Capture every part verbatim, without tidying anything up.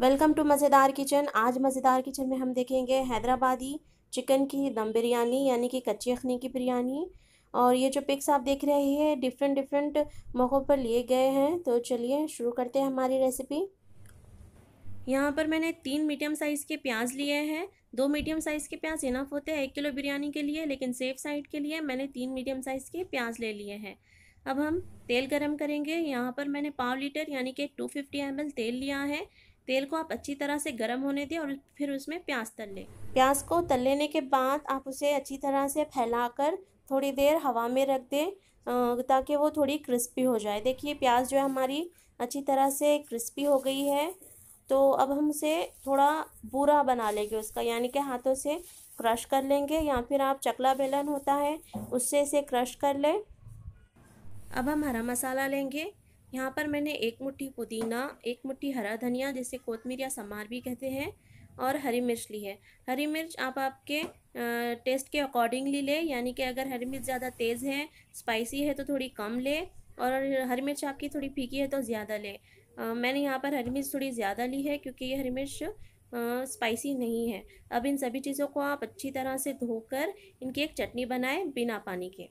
Welcome to मज़ेदार kitchen. आज मज़ेदार किचन में हम देखेंगे हैदराबादी चिकन की दम बिरयानी यानी कि कच्ची अखनी की बिरयानी। और ये जो पिक्स आप देख रहे हैं डिफरेंट डिफरेंट मौक़ों पर लिए गए हैं। तो चलिए शुरू करते हैं हमारी रेसिपी। यहाँ पर मैंने तीन मीडियम साइज़ के प्याज लिए हैं। दो मीडियम साइज़ के प्याज इनफ होते हैं एक किलो बिरयानी के लिए, लेकिन सेफ साइड के लिए मैंने तीन मीडियम साइज़ के प्याज ले लिए हैं। अब हम तेल गरम करेंगे। यहाँ पर मैंने पाव लीटर यानी कि टू फिफ्टी एम एल तेल लिया है। तेल को आप अच्छी तरह से गर्म होने दें और फिर उसमें प्याज तल लें। प्याज को तल लेने के बाद आप उसे अच्छी तरह से फैलाकर थोड़ी देर हवा में रख दें ताकि वो थोड़ी क्रिस्पी हो जाए। देखिए प्याज जो है हमारी अच्छी तरह से क्रिस्पी हो गई है। तो अब हम उसे थोड़ा बूरा बना लेंगे उसका, यानी कि हाथों से क्रश कर लेंगे या फिर आप चकला बेलन होता है उससे इसे क्रश कर लें। अब हम हरा मसाला लेंगे। यहाँ पर मैंने एक मुट्ठी पुदीना, एक मुट्ठी हरा धनिया जिसे कोतमीर या समार भी कहते हैं, और हरी मिर्च ली है। हरी मिर्च आप आपके टेस्ट के अकॉर्डिंगली लें, यानी कि अगर हरी मिर्च ज़्यादा तेज़ है, स्पाइसी है तो थोड़ी कम लें, और हरी मिर्च आपकी थोड़ी फीकी है तो ज़्यादा लें। मैंने यहाँ पर हरी मिर्च थोड़ी ज़्यादा ली है क्योंकि ये हरी मिर्च स्पाइसी नहीं है। अब इन सभी चीज़ों को आप अच्छी तरह से धोकर इनकी एक चटनी बनाएं बिना पानी के।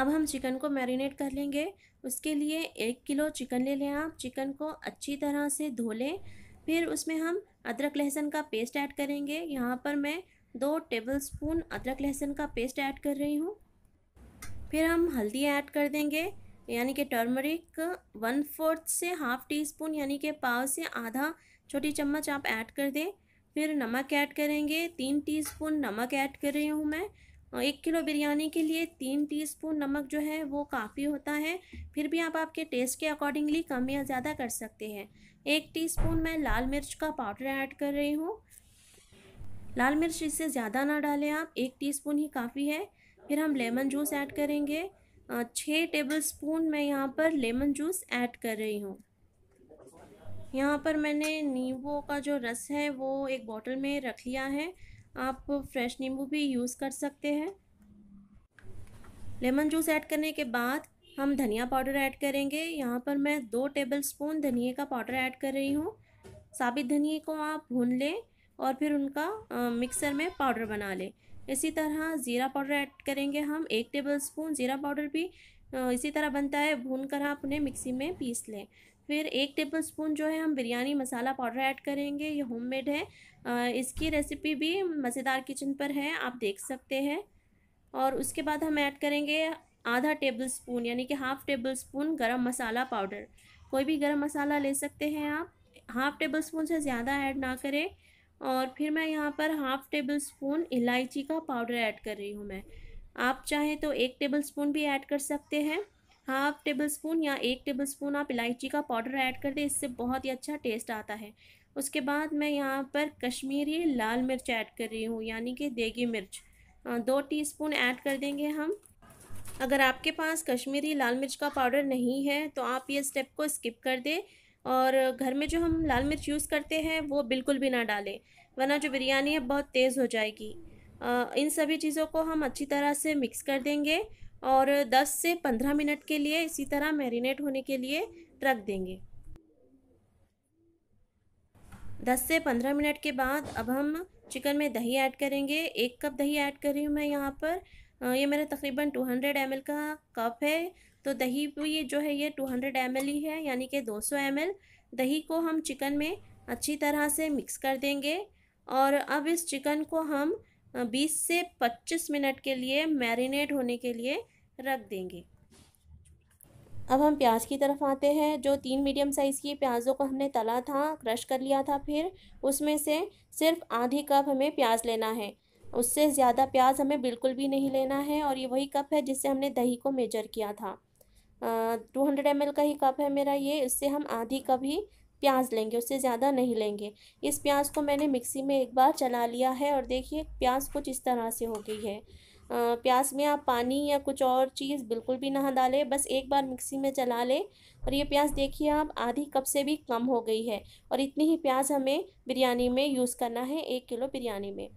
अब हम चिकन को मैरिनेट कर लेंगे। उसके लिए एक किलो चिकन ले लें आप। चिकन को अच्छी तरह से धो लें। फिर उसमें हम अदरक लहसुन का पेस्ट ऐड करेंगे। यहाँ पर मैं दो टेबलस्पून अदरक लहसुन का पेस्ट ऐड कर रही हूँ। फिर हम हल्दी ऐड कर देंगे यानी कि टर्मरिक, वन फोर्थ से हाफ़ टी स्पून यानी कि पाव से आधा छोटी चम्मच आप ऐड कर दें। फिर नमक ऐड करेंगे, तीन टी स्पून नमक ऐड कर रही हूँ मैं। एक किलो बिरयानी के लिए तीन टीस्पून नमक जो है वो काफ़ी होता है, फिर भी आप आपके टेस्ट के अकॉर्डिंगली कम या ज़्यादा कर सकते हैं। एक टीस्पून मैं लाल मिर्च का पाउडर ऐड कर रही हूँ। लाल मिर्च इससे ज़्यादा ना डालें आप, एक टीस्पून ही काफ़ी है। फिर हम लेमन जूस ऐड करेंगे। छः टेबलस्पून मैं यहाँ पर लेमन जूस ऐड कर रही हूँ। यहाँ पर मैंने नींबू का जो रस है वो एक बॉटल में रख लिया है। आप फ्रेश नींबू भी यूज़ कर सकते हैं। लेमन जूस ऐड करने के बाद हम धनिया पाउडर ऐड करेंगे। यहाँ पर मैं दो टेबलस्पून धनिए का पाउडर ऐड कर रही हूँ। साबुत धनिए को आप भून लें और फिर उनका आ, मिक्सर में पाउडर बना लें। इसी तरह ज़ीरा पाउडर ऐड करेंगे हम। एक टेबलस्पून ज़ीरा पाउडर भी आ, इसी तरह बनता है, भून कर आप उन्हें मिक्सी में पीस लें। फिर एक टेबलस्पून जो है हम बिरयानी मसाला पाउडर ऐड करेंगे। ये होममेड है। आ, इसकी रेसिपी भी मज़ेदार किचन पर है, आप देख सकते हैं। और उसके बाद हम ऐड करेंगे आधा टेबलस्पून यानी कि हाफ़ टेबलस्पून गरम मसाला पाउडर। कोई भी गरम मसाला ले सकते हैं आप, हाफ़ टेबलस्पून से ज़्यादा ऐड ना करें। और फिर मैं यहाँ पर हाफ़ टेबलस्पून इलायची का पाउडर ऐड कर रही हूँ मैं। आप चाहें तो एक टेबलस्पून भी ऐड कर सकते हैं। हाफ टेबल स्पून या एक टेबल स्पून आप इलायची का पाउडर ऐड कर दें, इससे बहुत ही अच्छा टेस्ट आता है। उसके बाद मैं यहाँ पर कश्मीरी लाल मिर्च ऐड कर रही हूँ यानी कि देगी मिर्च, दो टीस्पून ऐड कर देंगे हम। अगर आपके पास कश्मीरी लाल मिर्च का पाउडर नहीं है तो आप ये स्टेप को स्किप कर दें, और घर में जो हम लाल मिर्च यूज़ करते हैं वो बिल्कुल भी ना डालें, वरना जो बिरयानी है बहुत तेज़ हो जाएगी। इन सभी चीज़ों को हम अच्छी तरह से मिक्स कर देंगे और दस से पंद्रह मिनट के लिए इसी तरह मैरिनेट होने के लिए रख देंगे। दस से पंद्रह मिनट के बाद अब हम चिकन में दही ऐड करेंगे। एक कप दही ऐड कर रही हूँ मैं यहाँ पर। ये मेरा तकरीबन दो सौ एम एल का कप है, तो दही ये जो है ये दो सौ एम एल ही है यानी कि दो सौ एम एल। दही को हम चिकन में अच्छी तरह से मिक्स कर देंगे। और अब इस चिकन को हम बीस से पच्चीस मिनट के लिए मैरिनेट होने के लिए रख देंगे। अब हम प्याज की तरफ आते हैं। जो तीन मीडियम साइज़ की प्याज़ों को हमने तला था, क्रश कर लिया था, फिर उसमें से सिर्फ आधी कप हमें प्याज लेना है। उससे ज़्यादा प्याज हमें बिल्कुल भी नहीं लेना है। और ये वही कप है जिससे हमने दही को मेजर किया था। दो सौ एम एल का ही कप है मेरा ये, इससे हम आधी कप ही प्याज लेंगे, उससे ज़्यादा नहीं लेंगे। इस प्याज को मैंने मिक्सी में एक बार चला लिया है और देखिए प्याज कुछ इस तरह से हो गई है। प्याज में आप पानी या कुछ और चीज़ बिल्कुल भी ना डालें, बस एक बार मिक्सी में चला लें। और ये प्याज देखिए आप आधी कप से भी कम हो गई है। और इतनी ही प्याज हमें बिरयानी में यूज़ करना है एक किलो बिरयानी में।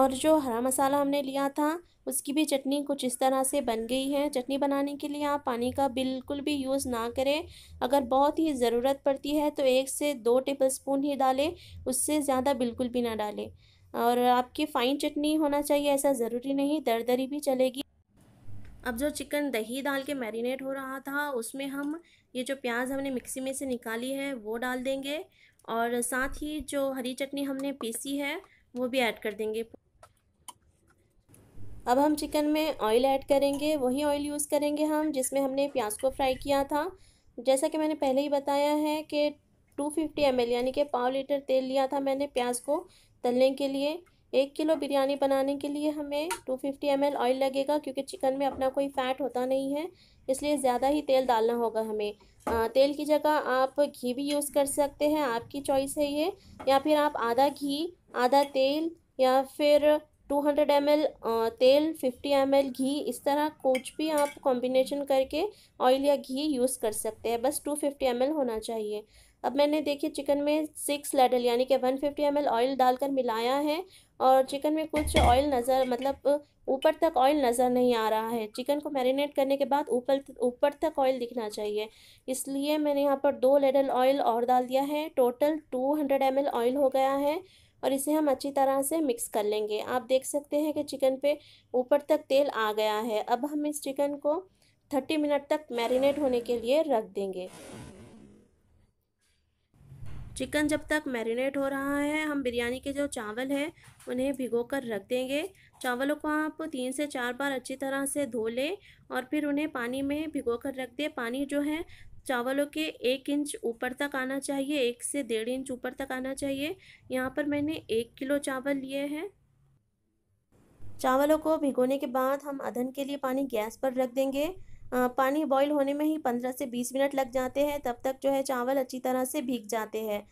और जो हरा मसाला हमने लिया था उसकी भी चटनी कुछ इस तरह से बन गई है। चटनी बनाने के लिए आप पानी का बिल्कुल भी यूज़ ना करें। अगर बहुत ही ज़रूरत पड़ती है तो एक से दो टेबलस्पून ही डालें, उससे ज़्यादा बिल्कुल भी ना डालें। और आपकी फ़ाइन चटनी होना चाहिए, ऐसा ज़रूरी नहीं, दरदरी भी चलेगी। अब जो चिकन दही डाल के मैरिनेट हो रहा था उसमें हम ये जो प्याज हमने मिक्सी में से निकाली है वो डाल देंगे और साथ ही जो हरी चटनी हमने पीसी है वो भी ऐड कर देंगे। अब हम चिकन में ऑयल ऐड करेंगे, वही ऑयल यूज़ करेंगे हम जिसमें हमने प्याज को फ्राई किया था। जैसा कि मैंने पहले ही बताया है कि दो सौ पचास एम एल यानी कि पाव लीटर तेल लिया था मैंने प्याज को तलने के लिए। एक किलो बिरयानी बनाने के लिए हमें दो सौ पचास एम एल ऑयल लगेगा, क्योंकि चिकन में अपना कोई फ़ैट होता नहीं है इसलिए ज़्यादा ही तेल डालना होगा हमें। आ, तेल की जगह आप घी भी यूज़ कर सकते हैं, आपकी चॉइस है ये, या फिर आप आधा घी आधा तेल या फिर दो सौ एम एल तेल पचास एम एल घी, इस तरह कुछ भी आप कॉम्बिनेशन करके ऑयल या घी यूज़ कर सकते हैं। बस दो सौ पचास एम एल होना चाहिए। अब मैंने देखिए चिकन में सिक्स लैडल यानी कि एक सौ पचास एम एल ऑयल डालकर मिलाया है और चिकन में कुछ ऑयल नज़र मतलब ऊपर तक ऑयल नज़र नहीं आ रहा है। चिकन को मैरिनेट करने के बाद ऊपर ऊपर तक ऑयल दिखना चाहिए, इसलिए मैंने यहाँ पर दो लैडल ऑयल और डाल दिया है। टोटल दो सौ एम एल ऑयल हो गया है और इसे हम अच्छी तरह से मिक्स कर लेंगे। आप देख सकते हैं कि चिकन पे ऊपर तक तेल आ गया है। अब हम इस चिकन को तीस मिनट तक मैरिनेट होने के लिए रख देंगे। चिकन जब तक मैरिनेट हो रहा है हम बिरयानी के जो चावल हैं उन्हें भिगोकर रख देंगे। चावलों को आप तीन से चार बार अच्छी तरह से धो लें और फिर उन्हें पानी में भिगोकर रख दें। पानी जो है चावलों के एक इंच ऊपर तक आना चाहिए, एक से डेढ़ इंच ऊपर तक आना चाहिए। यहाँ पर मैंने एक किलो चावल लिए हैं। चावलों को भिगोने के बाद हम अधन के लिए पानी गैस पर रख देंगे। आ, पानी बॉईल होने में ही पंद्रह से बीस मिनट लग जाते हैं, तब तक जो है चावल अच्छी तरह से भीग जाते हैं।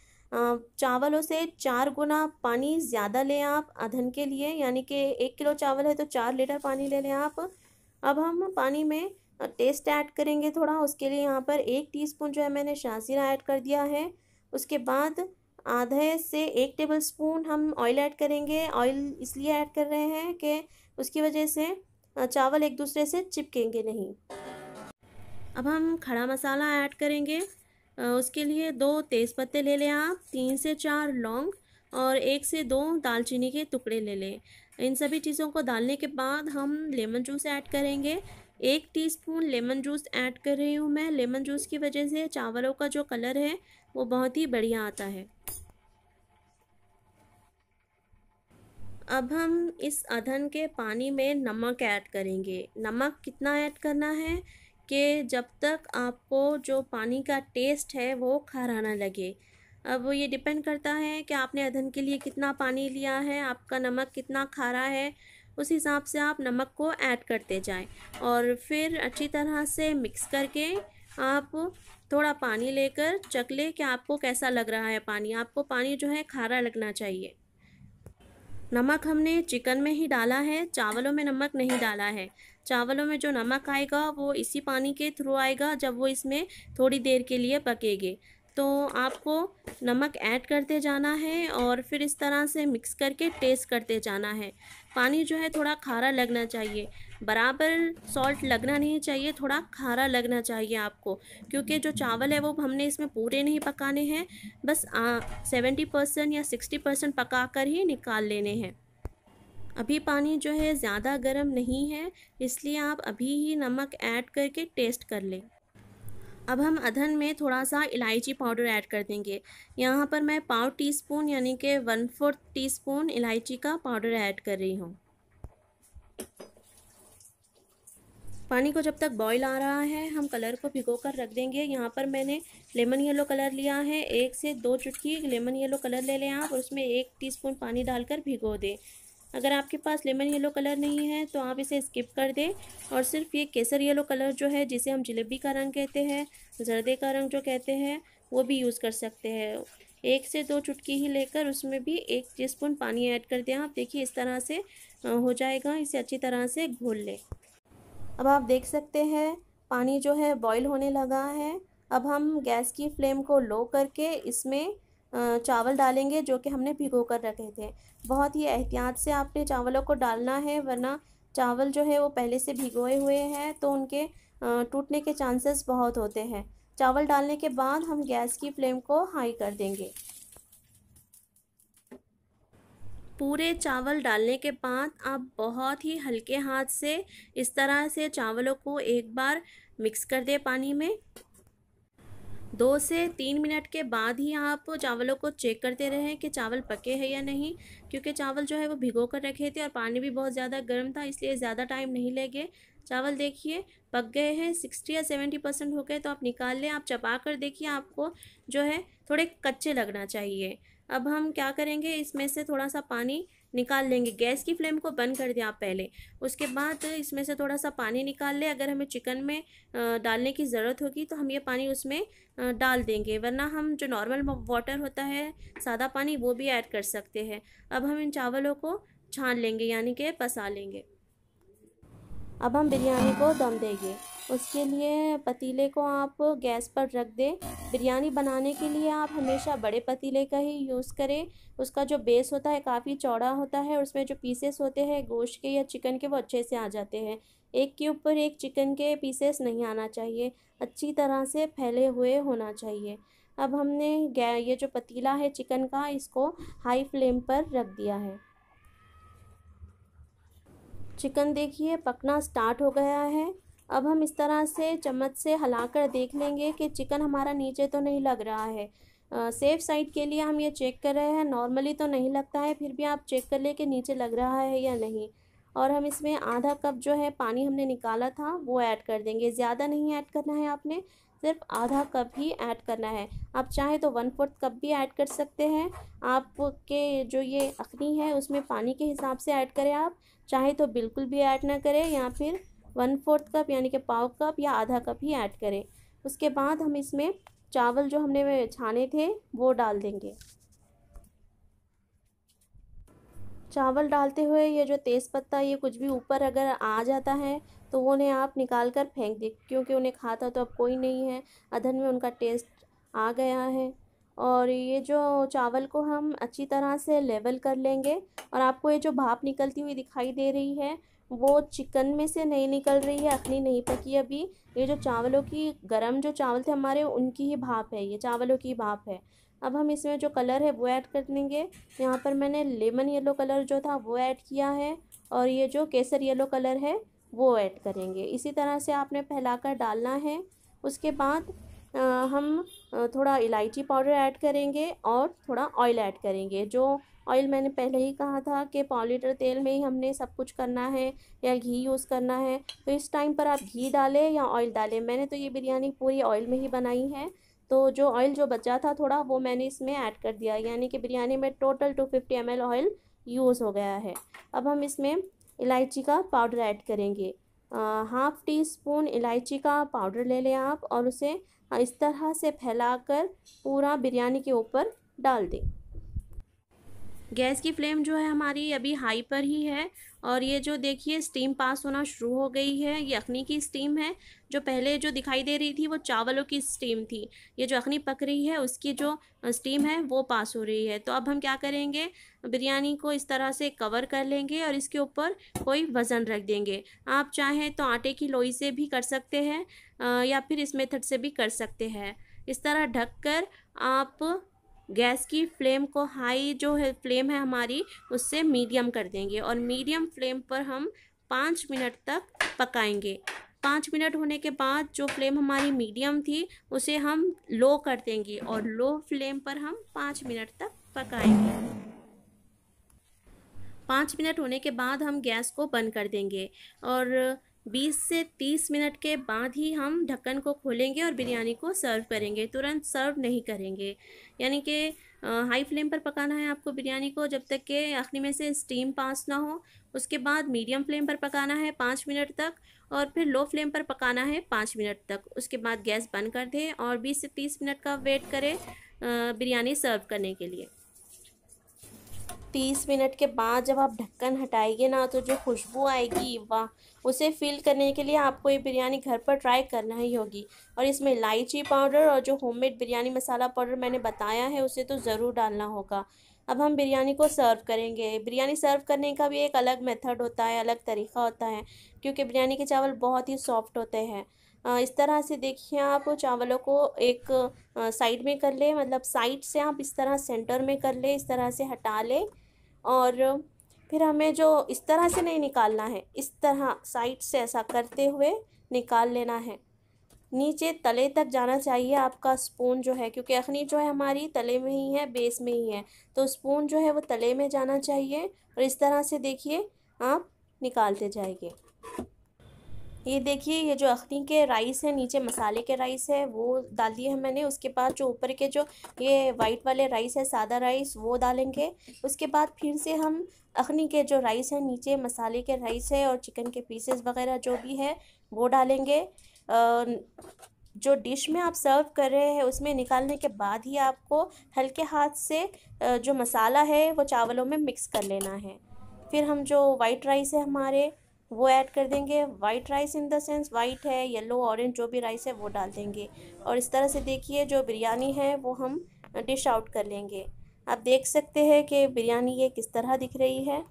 चावलों से चार गुना पानी ज़्यादा लें आप अधन के लिए, यानी कि एक किलो चावल है तो चार लीटर पानी ले लें आप। अब हम पानी में टेस्ट ऐड करेंगे थोड़ा, उसके लिए यहाँ पर एक टीस्पून जो है मैंने शाहजीरा ऐड कर दिया है। उसके बाद आधे से एक टेबलस्पून हम ऑयल ऐड करेंगे। ऑयल इसलिए ऐड कर रहे हैं कि उसकी वजह से चावल एक दूसरे से चिपकेंगे नहीं। अब हम खड़ा मसाला ऐड करेंगे, उसके लिए दो तेज़पत्ते ले लें आप, तीन से चार लौंग और एक से दो दालचीनी के टुकड़े ले लें। इन सभी चीज़ों को डालने के बाद हम लेमन जूस ऐड करेंगे। एक टीस्पून लेमन जूस ऐड कर रही हूँ मैं। लेमन जूस की वजह से चावलों का जो कलर है वो बहुत ही बढ़िया आता है। अब हम इस अधन के पानी में नमक ऐड करेंगे। नमक कितना ऐड करना है कि जब तक आपको जो पानी का टेस्ट है वो खारा ना लगे। अब ये डिपेंड करता है कि आपने अधन के लिए कितना पानी लिया है, आपका नमक कितना खारा है, उस हिसाब से आप नमक को ऐड करते जाएं और फिर अच्छी तरह से मिक्स करके आप थोड़ा पानी लेकर चख लें कि आपको कैसा लग रहा है पानी। आपको पानी जो है खारा लगना चाहिए। नमक हमने चिकन में ही डाला है, चावलों में नमक नहीं डाला है। चावलों में जो नमक आएगा वो इसी पानी के थ्रू आएगा जब वो इसमें थोड़ी देर के लिए पकेंगे। तो आपको नमक ऐड करते जाना है और फिर इस तरह से मिक्स करके टेस्ट करते जाना है। पानी जो है थोड़ा खारा लगना चाहिए, बराबर सॉल्ट लगना नहीं चाहिए, थोड़ा खारा लगना चाहिए आपको, क्योंकि जो चावल है वो हमने इसमें पूरे नहीं पकाने हैं, बस सेवेंटी परसेंट या सिक्सटी परसेंट पका कर ही निकाल लेने हैं। अभी पानी जो है ज़्यादा गर्म नहीं है इसलिए आप अभी ही नमक ऐड करके टेस्ट कर लें। अब हम अधन में थोड़ा सा इलायची पाउडर ऐड कर देंगे। यहाँ पर मैं पाव टीस्पून यानी कि वन फोर्थ टीस्पून इलायची का पाउडर ऐड कर रही हूँ। पानी को जब तक बॉईल आ रहा है हम कलर को भिगो कर रख देंगे। यहाँ पर मैंने लेमन येलो कलर लिया है, एक से दो चुटकी लेमन येलो कलर ले लें आप और उसमें एक टीस्पून पानी डालकर भिगो दें। अगर आपके पास लेमन येलो कलर नहीं है तो आप इसे स्किप कर दें और सिर्फ ये केसर येलो कलर जो है, जिसे हम जलेबी का रंग कहते हैं, जर्दे का रंग जो कहते हैं, वो भी यूज़ कर सकते हैं। एक से दो चुटकी ही लेकर उसमें भी एक टीस्पून पानी ऐड कर दें आप। देखिए इस तरह से हो जाएगा, इसे अच्छी तरह से घोल लें। अब आप देख सकते हैं पानी जो है बॉईल होने लगा है। अब हम गैस की फ्लेम को लो करके इसमें चावल डालेंगे जो कि हमने भिगो कर रखे थे। बहुत ही एहतियात से आपने चावलों को डालना है, वरना चावल जो है वो पहले से भिगोए हुए हैं तो उनके टूटने के चांसेस बहुत होते हैं। चावल डालने के बाद हम गैस की फ्लेम को हाई कर देंगे। पूरे चावल डालने के बाद आप बहुत ही हल्के हाथ से इस तरह से चावलों को एक बार मिक्स कर दें पानी में। दो से तीन मिनट के बाद ही आप चावलों को चेक करते रहें कि चावल पके हैं या नहीं, क्योंकि चावल जो है वो भिगो कर रखे थे और पानी भी बहुत ज़्यादा गर्म था, इसलिए ज़्यादा टाइम नहीं लगे। चावल देखिए पक गए हैं, सिक्सटी या सेवेंटी परसेंट हो गए तो आप निकाल लें। आप चबा कर देखिए, आपको जो है थोड़े कच्चे लगना चाहिए। अब हम क्या करेंगे, इसमें से थोड़ा सा पानी निकाल लेंगे। गैस की फ्लेम को बंद कर दें आप पहले, उसके बाद इसमें से थोड़ा सा पानी निकाल लें। अगर हमें चिकन में डालने की ज़रूरत होगी तो हम ये पानी उसमें डाल देंगे, वरना हम जो नॉर्मल वाटर होता है सादा पानी वो भी ऐड कर सकते हैं। अब हम इन चावलों को छान लेंगे यानी कि पसा लेंगे। अब हम बिरयानी को दम देंगे, उसके लिए पतीले को आप गैस पर रख दें। बिरयानी बनाने के लिए आप हमेशा बड़े पतीले का ही यूज़ करें। उसका जो बेस होता है काफ़ी चौड़ा होता है, उसमें जो पीसेस होते हैं गोश्त के या चिकन के वो अच्छे से आ जाते हैं। एक के ऊपर एक चिकन के पीसेस नहीं आना चाहिए, अच्छी तरह से फैले हुए होना चाहिए। अब हमने ये जो पतीला है चिकन का, इसको हाई फ्लेम पर रख दिया है। चिकन देखिए पकना स्टार्ट हो गया है। अब हम इस तरह से चम्मच से हिलाकर देख लेंगे कि चिकन हमारा नीचे तो नहीं लग रहा है। सेफ साइड के लिए हम ये चेक कर रहे हैं, नॉर्मली तो नहीं लगता है, फिर भी आप चेक कर लें कि नीचे लग रहा है या नहीं। और हम इसमें आधा कप जो है पानी हमने निकाला था वो ऐड कर देंगे। ज़्यादा नहीं ऐड करना है, आपने सिर्फ आधा कप ही ऐड करना है। आप चाहे तो वन फोर्थ कप भी ऐड कर सकते हैं। आपके जो ये अखनी है उसमें पानी के हिसाब से ऐड करें, आप चाहे तो बिल्कुल भी ऐड ना करें या फिर वन फोर्थ कप यानी कि पाव कप या आधा कप ही ऐड करें। उसके बाद हम इसमें चावल जो हमने छाने थे वो डाल देंगे। चावल डालते हुए ये जो तेज़पत्ता ये कुछ भी ऊपर अगर आ जाता है तो वो उन्हें आप निकाल कर फेंक दें, क्योंकि उन्हें खाता तो अब कोई नहीं है, अधन में उनका टेस्ट आ गया है। और ये जो चावल को हम अच्छी तरह से लेवल कर लेंगे। और आपको ये जो भाप निकलती हुई दिखाई दे रही है वो चिकन में से नहीं निकल रही है, अखनी नहीं पकी अभी। ये जो चावलों की गरम जो चावल थे हमारे उनकी ही भाप है, ये चावलों की भाप है। अब हम इसमें जो कलर है वो ऐड कर देंगे। यहाँ पर मैंने लेमन येलो कलर जो था वो ऐड किया है और ये जो केसर येलो कलर है वो ऐड करेंगे। इसी तरह से आपने फैलाकर डालना है। उसके बाद आ, हम थोड़ा इलायची पाउडर ऐड करेंगे और थोड़ा ऑयल ऐड करेंगे। जो ऑयल मैंने पहले ही कहा था कि पाव लीटर तेल में ही हमने सब कुछ करना है या घी यूज़ करना है, तो इस टाइम पर आप घी डालें या ऑयल डालें। मैंने तो ये बिरयानी पूरी ऑयल में ही बनाई है, तो जो ऑयल जो बचा था थोड़ा वो मैंने इसमें ऐड कर दिया, यानी कि बिरयानी में total two fifty M L oil use हो गया है। अब हम इसमें इलायची का पाउडर ऐड करेंगे। हाफ़ टी स्पून इलायची का पाउडर ले लें आप और उसे इस तरह से फैलाकर पूरा बिरयानी के ऊपर डाल दें। गैस की फ्लेम जो है हमारी अभी हाई पर ही है और ये जो देखिए स्टीम पास होना शुरू हो गई है, ये अखनी की स्टीम है। जो पहले जो दिखाई दे रही थी वो चावलों की स्टीम थी, ये जो अखनी पक रही है उसकी जो स्टीम है वो पास हो रही है। तो अब हम क्या करेंगे, बिरयानी को इस तरह से कवर कर लेंगे और इसके ऊपर कोई वज़न रख देंगे। आप चाहें तो आटे की लोई से भी कर सकते हैं या फिर इस मेथड से भी कर सकते हैं। इस तरह ढक कर आप गैस की फ्लेम को हाई जो है फ्लेम है हमारी उससे मीडियम कर देंगे और मीडियम फ्लेम पर हम पाँच मिनट तक पकाएंगे। पाँच मिनट होने के बाद जो फ्लेम हमारी मीडियम थी उसे हम लो कर देंगे और लो फ्लेम पर हम पाँच मिनट तक पकाएंगे। पाँच मिनट होने के बाद हम गैस को बंद कर देंगे और बीस से तीस मिनट के बाद ही हम ढक्कन को खोलेंगे और बिरयानी को सर्व करेंगे। तुरंत सर्व नहीं करेंगे, यानी कि हाई फ्लेम पर पकाना है आपको बिरयानी को जब तक के अखनी में से स्टीम पास ना हो। उसके बाद मीडियम फ्लेम पर पकाना है पाँच मिनट तक और फिर लो फ्लेम पर पकाना है पाँच मिनट तक। उसके बाद गैस बंद कर दें और बीस से तीस मिनट का वेट करें बिरयानी सर्व करने के लिए। तीस मिनट के बाद जब आप ढक्कन हटाएंगे ना तो जो खुशबू आएगी वाह, उसे फील करने के लिए आपको ये बिरयानी घर पर ट्राई करना ही होगी। और इसमें इलायची पाउडर और जो होममेड बिरयानी मसाला पाउडर मैंने बताया है उसे तो ज़रूर डालना होगा। अब हम बिरयानी को सर्व करेंगे। बिरयानी सर्व करने का भी एक अलग मेथड होता है, अलग तरीका होता है, क्योंकि बिरयानी के चावल बहुत ही सॉफ्ट होते हैं। इस तरह से देखिए आप चावलों को एक साइड में कर ले, मतलब साइड से आप इस तरह सेंटर में कर ले, इस तरह से हटा ले। और फिर हमें जो इस तरह से नहीं निकालना है, इस तरह साइड से ऐसा करते हुए निकाल लेना है। नीचे तले तक जाना चाहिए आपका स्पून जो है, क्योंकि अखनी जो है हमारी तले में ही है, बेस में ही है, तो स्पून जो है वो तले में जाना चाहिए। और इस तरह से देखिए आप निकालते जाएंगे। ये देखिए ये जो अखनी के राइस है, नीचे मसाले के राइस है वो डाल दिए हैं मैंने। उसके बाद जो ऊपर के जो ये वाइट वाले राइस है, सादा राइस, वो डालेंगे। उसके बाद फिर से हम अखनी के जो राइस है, नीचे मसाले के राइस है और चिकन के पीसेस वगैरह जो भी है वो डालेंगे। जो डिश में आप सर्व कर रहे हैं उसमें निकालने के बाद ही आपको हल्के हाथ से जो मसाला है वो चावलों में मिक्स कर लेना है। फिर हम जो वाइट राइस है हमारे वो ऐड कर देंगे। White rice in the sense white है, येलो, ऑरेंज, जो भी राइस है वो डाल देंगे। और इस तरह से देखिए जो बिरयानी है वो हम डिश आउट कर लेंगे। आप देख सकते हैं कि बिरयानी ये किस तरह दिख रही है।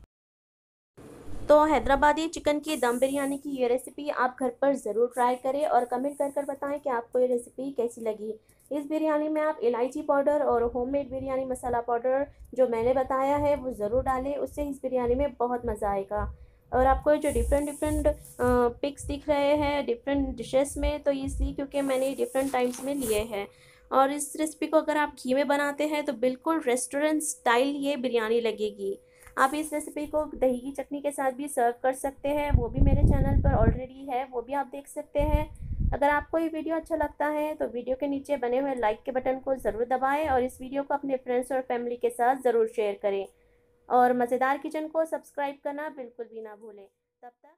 तो हैदराबादी चिकन की दम बिरयानी की ये रेसिपी आप घर पर ज़रूर ट्राई करें और कमेंट कर कर बताएं कि आपको ये रेसिपी कैसी लगी। इस बिरयानी में आप इलायची पाउडर और होममेड बिरयानी मसाला पाउडर जो मैंने बताया है वो ज़रूर डालें, उससे इस बिरयानी में बहुत मज़ा आएगा। और आपको जो डिफरेंट डिफरेंट पिक्स दिख रहे हैं डिफरेंट डिशेस में, तो ये इसलिए क्योंकि मैंने डिफरेंट टाइम्स में लिए हैं। और इस रेसिपी को अगर आप घी में बनाते हैं तो बिल्कुल रेस्टोरेंट स्टाइल ये बिरयानी लगेगी। आप इस रेसिपी को दही की चटनी के साथ भी सर्व कर सकते हैं, वो भी मेरे चैनल पर ऑलरेडी है, वो भी आप देख सकते हैं। अगर आपको ये वीडियो अच्छा लगता है तो वीडियो के नीचे बने हुए लाइक के बटन को ज़रूर दबाएं और इस वीडियो को अपने फ्रेंड्स और फैमिली के साथ ज़रूर शेयर करें। और मज़ेदार किचन को सब्सक्राइब करना बिल्कुल भी ना भूलें। तब तक